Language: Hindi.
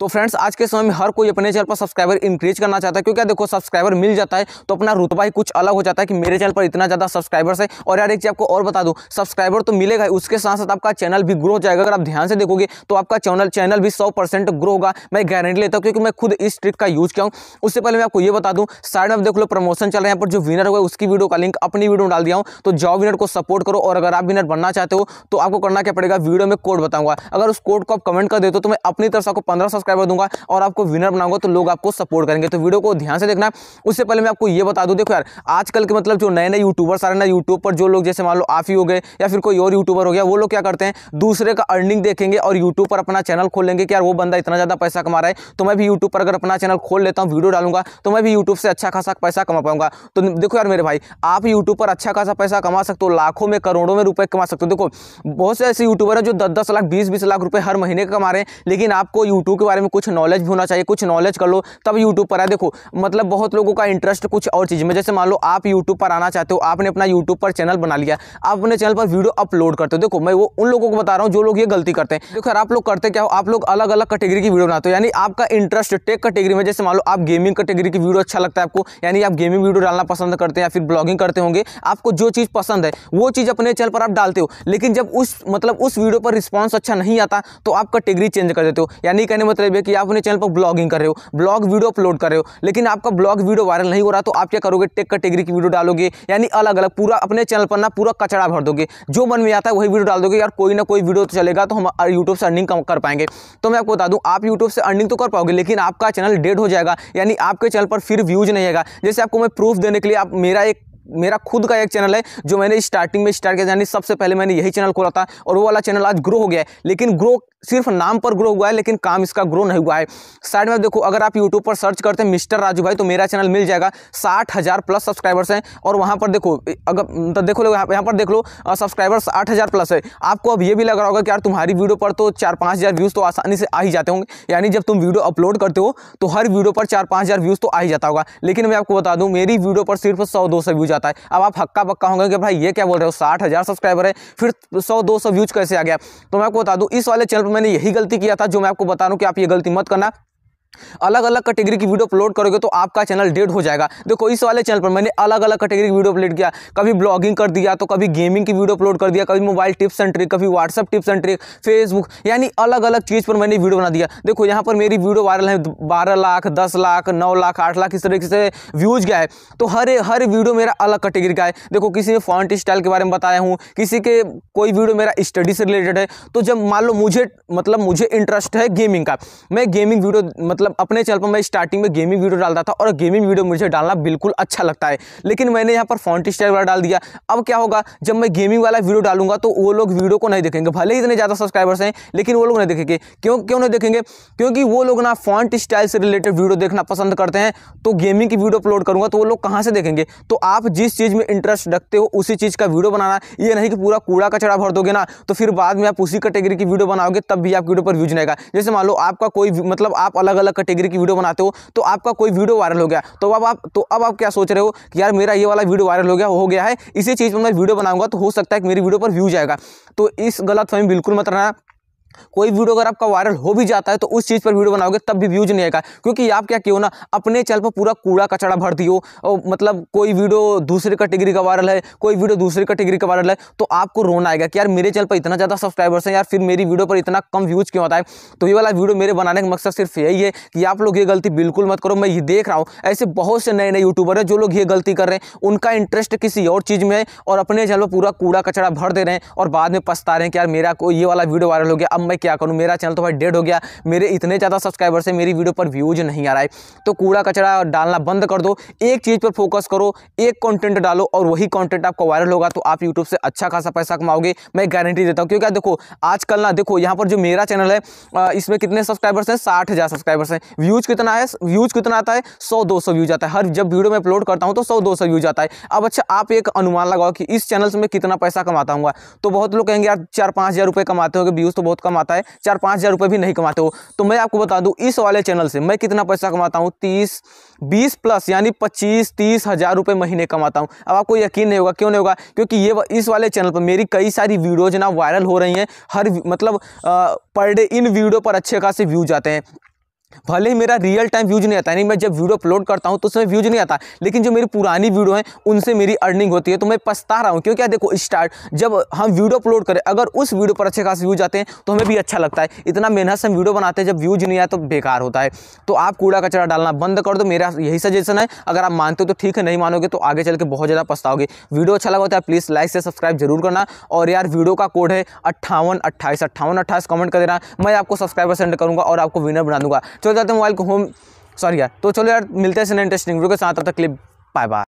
तो फ्रेंड्स आज के समय में हर कोई अपने चैनल पर सब्सक्राइबर इंक्रीज करना चाहता है, क्योंकि देखो सब्सक्राइबर मिल जाता है तो अपना रुतबा ही कुछ अलग हो जाता है कि मेरे चैनल पर इतना ज़्यादा सब्सक्राइबर्स है। और यार एक चीज़ आपको और बता दूं, सब्सक्राइबर तो मिलेगा उसके साथ साथ आपका चैनल भी ग्रो हो जाएगा। अगर आप ध्यान से देखोगे तो आपका चैनल भी 100% ग्रो होगा, मैं गारंटी लेता हूँ, क्योंकि मैं खुद इस ट्रिक का यूज़ किया हूँ। उससे पहले मैं आपको ये बता दूँ, साइड में देख लो प्रमोशन चल रहा है, यहाँ पर जो विनर होगा उसकी वीडियो का लिंक अपनी वीडियो डाल दिया हूँ, तो जाओ विनर को सपोर्ट करो। और अगर आप विनर बनना चाहते हो तो आपको करना क्या पड़ेगा, वीडियो में कोड बताऊँगा, अगर उस कोड को आप कमेंट कर देते हो तो मैं अपनी तरफ से आपको 15 सब्सक्राइबर दूंगा और आपको विनर बनाऊंगा, तो लोग आपको सपोर्ट करेंगे। तो वीडियो को ध्यान से देखना। उससे पहले मैं आपको ये बता दूं, देखो यार आजकल के मतलब जो नए नए यूट्यूबर्स आ रहे हैं ना यूट्यूब पर, जो लोग जैसे मान लो आप ही हो गए या फिर कोई और यूट्यूबर हो गया, वो लोग क्या करते हैं दूसरे का अर्निंग देखेंगे और यूट्यूब पर अपना चैनल खोलेंगे कि यार वो बंदा इतना ज़्यादा पैसा कमा रहा है तो मैं भी यूट्यूब पर अगर अपना चैनल खोल लेता हूँ, वीडियो डालूंगा तो मैं भी यूट्यूब से अच्छा खासा पैसा कमा पाऊंगा। तो देखो यार मेरे भाई, आप यूट्यूब पर अच्छा खासा पैसा कमा सकते हो, लाखों में करोड़ों में रुपये कमा सकते हो। देखो बहुत से ऐसे यूट्यूबर हैं जो 10-10 लाख 20-20 लाख रुपये हर महीने कमा रहे हैं, लेकिन आपको यूट्यूब के बारे में कुछ नॉलेज भी होना चाहिए, कुछ नॉलेज कर लो तब यूट्यूब पर आए। देखो मतलब बहुत लोगों का इंटरेस्ट कुछ और चीज़ में, जैसे मान लो आप यूट्यूब पर आना चाहते हो, आपने अपना यूट्यूब पर चैनल बना लिया, आप अपने चैनल पर वीडियो अपलोड करते हो। देखो मैं वो उन लोगों को बता रहा हूँ जो लोग ये गलती करते हैं। देखो यार आप लोग करते क्या हो, आप लोग अलग अलग कैटेगरी की वीडियो बनाते हो, यानी आपका इंटरेस्ट टेक कैटेगरी में, जैसे मान लो आप गेमिंग कैटेगरी की वीडियो अच्छा लगता है आपको, यानी आप गेमिंग वीडियो डालना पसंद करते हैं या फिर ब्लॉगिंग करते होंगे, आपको जो चीज़ पसंद है वो चीज़ अपने चैनल पर आप डालते हो। लेकिन जब उस वीडियो पर रिस्पॉन्स अच्छा नहीं आता तो आप कैटेगरी चेंज कर देते हो, यानी कहने मतलब है कि आप अपने चैनल पर ब्लॉगिंग कर रहे हो, ब्लॉग वीडियो अपलोड कर रहे हो, लेकिन आपका ब्लॉग वीडियो वायरल नहीं हो रहा तो आप क्या करोगे, टेक कैटेगरी की वीडियो डालोगे, यानी अलग अलग पूरा अपने चैनल पर ना पूरा कचरा भर दोगे, जो मन में आता है वही वीडियो डाल दोगे। यार कोई ना कोई वीडियो तो चलेगा तो हम यूट्यूब से अर्निंग कर पाएंगे। तो मैं आपको बता दूं, आप यूट्यूब से अर्निंग तो कर पाओगे लेकिन आपका चैनल डेड हो जाएगा, यानी आपके चैनल पर फिर व्यूज नहीं आएगा। जैसे आपको मैं प्रूफ देने के लिए, आप मेरा खुद का एक चैनल है जो मैंने स्टार्टिंग में स्टार्ट किया, यानी सबसे पहले मैंने यही चैनल खोला था और वो वाला चैनल आज ग्रो हो गया है, लेकिन ग्रो सिर्फ नाम पर ग्रो हुआ है लेकिन काम इसका ग्रो नहीं हुआ है। साइड में देखो, अगर आप यूट्यूब पर सर्च करते हैं मिस्टर राजू भाई तो मेरा चैनल मिल जाएगा, 60,000+ सब्सक्राइबर्स हैं। और वहाँ पर देखो, अगर देखो यहाँ पर देख लो सब्सक्राइबर्स 8,000+ है। आपको अब ये भी लग रहा होगा कि यार तुम्हारी वीडियो पर तो 4-5 हज़ार व्यूज़ तो आसानी से आ ही जाते होंगे, यानी जब तुम वीडियो अपलोड करते हो तो हर वीडियो पर 4-5 हज़ार व्यूज़ तो आ ही जाता होगा। लेकिन मैं आपको बता दूँ मेरी वीडियो पर सिर्फ 100-200 व्यूज़ आता है। अब आप हक्का बक्का होंगे कि भाई ये क्या बोल रहे हो, 60,000 सब्सक्राइबर है फिर 100-200 व्यूज़ कैसे आ गया। तो मैं आपको बता दूँ इस वाले चैनल मैंने यही गलती किया था, जो मैं आपको बता रहा हूं कि आप ये गलती मत करना। अलग अलग कैटेगरी की वीडियो अपलोड करोगे तो आपका चैनल डेड हो जाएगा। देखो इस वाले चैनल पर मैंने अलग अलग कैटेगरी की वीडियो अपलोड किया, कभी ब्लॉगिंग कर दिया तो कभी गेमिंग की वीडियो अपलोड कर दिया, कभी मोबाइल टिप्स एंड ट्रिक, कभी WhatsApp tips and trick, Facebook, यानी अलग अलग चीज़ पर मैंने वीडियो बना दिया। देखो यहाँ पर मेरी वीडियो वायरल है, 12 लाख, 10 लाख, 9 लाख, 8 लाख इस तरीके से व्यूज़ गया है। तो हर वीडियो मेरा अलग कैटेगरी का है। देखो किसी ने फॉन्ट स्टाइल के बारे में बताया हूँ, किसी के कोई वीडियो मेरा स्टडी से रिलेटेड है। तो जब मान लो मुझे इंटरेस्ट है गेमिंग का, मैं गेमिंग वीडियो मतलब अपने चैनल पर मैं स्टार्टिंग में गेमिंग वीडियो डालता था और गेमिंग वीडियो मुझे डालना बिल्कुल अच्छा लगता है, लेकिन मैंने यहाँ पर फॉन्ट स्टाइल वाला डाल दिया। अब क्या होगा, जब मैं गेमिंग वाला वीडियो डालूंगा तो वो लोग वीडियो को नहीं देखेंगे, भले ही इतने ज़्यादा सब्सक्राइबर्स हैं लेकिन वो लोग नहीं देखेंगे। क्यों नहीं देखेंगे, क्योंकि वो लोग ना फॉन्ट स्टाइल से रिलेटेड वीडियो देखना पसंद करते हैं। तो गेमिंग की वीडियो अपलोड करूँगा तो वो लोग कहाँ से देखेंगे। तो आप जिस चीज़ में इंटरेस्ट रखते हो उसी चीज़ का वीडियो बनाना, ये नहीं कि पूरा कूड़ा कचरा भर दोगे ना तो फिर बाद में आप उसी कैटेगरी की वीडियो बनाओगे तब भी आपकी वीडियो पर व्यूज नहीं आएगा। जैसे मान लो आपका कोई मतलब आप अलग अलग कैटेगरी की वीडियो बनाते हो तो आपका कोई वीडियो वायरल हो गया, तो अब आप क्या सोच रहे हो कि यार मेरा ये वाला वीडियो वायरल हो गया है, इसी चीज़ पर मैं वीडियो बनाऊंगा तो हो सकता है कि मेरी वीडियो पर व्यूज आएगा। तो इस गलतफहमी बिल्कुल मत रहना। कोई वीडियो अगर आपका वायरल हो भी जाता है तो उस चीज़ पर वीडियो बनाओगे तब भी व्यूज नहीं आएगा, क्योंकि आप क्या किए हो ना, अपने चैनल पर पूरा कूड़ा कचड़ा भर दियो। मतलब कोई वीडियो दूसरे कैटेगरी का वायरल है, कोई वीडियो दूसरे कैटेगरी का वायरल है, तो आपको रोना आएगा कि यार मेरे चैनल पर इतना ज़्यादा सब्सक्राइबर्स हैं, यार फिर मेरी वीडियो पर इतना कम व्यूज़ क्यों आता है। तो ये वाला वीडियो मेरे बनाने का मकसद सिर्फ यही है कि आप लोग ये गलती बिल्कुल मत करो। मैं ये देख रहा हूँ ऐसे बहुत से नए नए यूट्यूबर हैं जो लोग ये गलती कर रहे हैं, उनका इंटरेस्ट किसी और चीज़ में है और अपने चैनल पर पूरा कूड़ा कचड़ा भर दे रहे हैं और बाद में पछता रहे हैं कि यार मेरा ये वाला वीडियो वायरल हो गया, मैं क्या करूं, मेरा चैनल तो भाई डेड हो गया, मेरे इतने ज़्यादा सब्सक्राइबर्स हैं, मेरी वीडियो पर व्यूज नहीं आ रहा है। तो कूड़ा कचरा डालना बंद कर दो, एक चीज़ पर फोकस करो, एक कंटेंट डालो और वही कंटेंट आपका वायरल होगा तो आप यूट्यूब से अच्छा खासा पैसा कमाओगे, मैं गारंटी देता हूं। क्योंकि देखो आजकल ना, देखो यहाँ पर जो मेरा चैनल है इसमें कितने सब्सक्राइबर्स हैं, 60,000 सब्सक्राइबर्स हैं। व्यूज कितना है, व्यूज कितना आता है, 100-200 व्यूज आता है। हर जब वीडियो में अपलोड करता हूँ तो 100-200 व्यूज आता है। अब अच्छा आप एक अनुमान लगाओ कि इस चैनल से मैं कितना पैसा कमाता हूँ, तो बहुत लोग कहेंगे यार 4-5 हज़ार रुपये कमाते होंगे, व्यूज़ तो बहुत कमाता है, 4-5 हज़ार रुपये भी नहीं कमाते हो। तो मैं आपको बता दूं इस वाले चैनल से मैं कितना पैसा कमाता हूं, 30-20+ यानी 25-30 हज़ार रुपये महीने कमाता हूं। अब आपको यकीन नहीं होगा, क्यों नहीं होगा, क्योंकि इस वाले चैनल पर मेरी कई सारी वीडियोज ना वायरल हो रही हैं, हर मतलब पर डे इन वीडियो पर अच्छे खासे व्यूज आते हैं। भले ही मेरा रियल टाइम व्यूज नहीं आता, यानी मैं जब वीडियो अपलोड करता हूं तो उसमें व्यूज नहीं आता, लेकिन जो मेरी पुरानी वीडियो है उनसे मेरी अर्निंग होती है। तो मैं पछता रहा हूं, क्योंकि देखो स्टार्ट जब हम वीडियो अपलोड करें अगर उस वीडियो पर अच्छे खास व्यूज आते हैं तो हमें भी अच्छा लगता है। इतना मेहनत से हम वीडियो बनाते हैं, जब व्यूज नहीं आया तो बेकार होता है। तो आप कूड़ा कचरा डालना बंद कर दो, मेरा यही सजेशन है। अगर आप मानते हो तो ठीक है, नहीं मानोगे तो आगे चल के बहुत ज़्यादा पछताओगे। वीडियो अच्छा लगा होता है प्लीज़ लाइक से सब्सक्राइब जरूर करना। और यार वीडियो का कोड है 5828, 5828 कमेंट कर देना, मैं आपको सब्सक्राइबर सेंड करूँगा और आपको विनर बना दूंगा। चलो जाते हैं मोबाइल को होम, सॉरी यार। तो चलो यार मिलते हैं इंटरेस्टिंग वीडियो के साथ, तब तक क्लिप बाय बाय।